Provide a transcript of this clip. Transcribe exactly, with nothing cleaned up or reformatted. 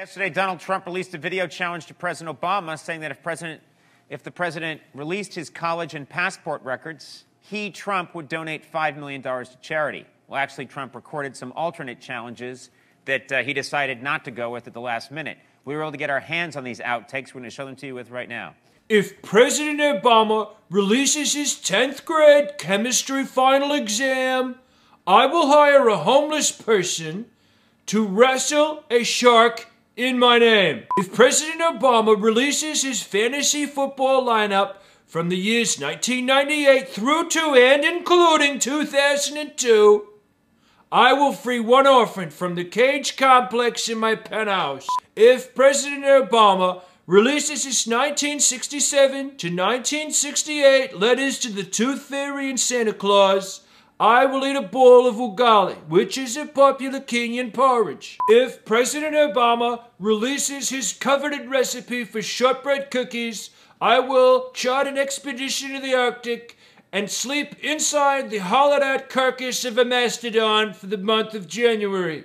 Yesterday, Donald Trump released a video challenge to President Obama, saying that if President, if the president released his college and passport records, he, Trump, would donate five million dollars to charity. Well, actually, Trump recorded some alternate challenges that uh, he decided not to go with at the last minute. We were able to get our hands on these outtakes. We're going to show them to you with right now. If President Obama releases his tenth grade chemistry final exam, I will hire a homeless person to wrestle a shark in my name. If President Obama releases his fantasy football lineup from the years nineteen ninety-eight through to and including two thousand two, I will free one orphan from the cage complex in my penthouse. If President Obama releases his nineteen sixty-seven to nineteen sixty-eight letters to the Tooth Fairy and Santa Claus, I will eat a bowl of ugali, which is a popular Kenyan porridge. If President Obama releases his coveted recipe for shortbread cookies, I will chart an expedition to the Arctic and sleep inside the hollowed-out carcass of a mastodon for the month of January.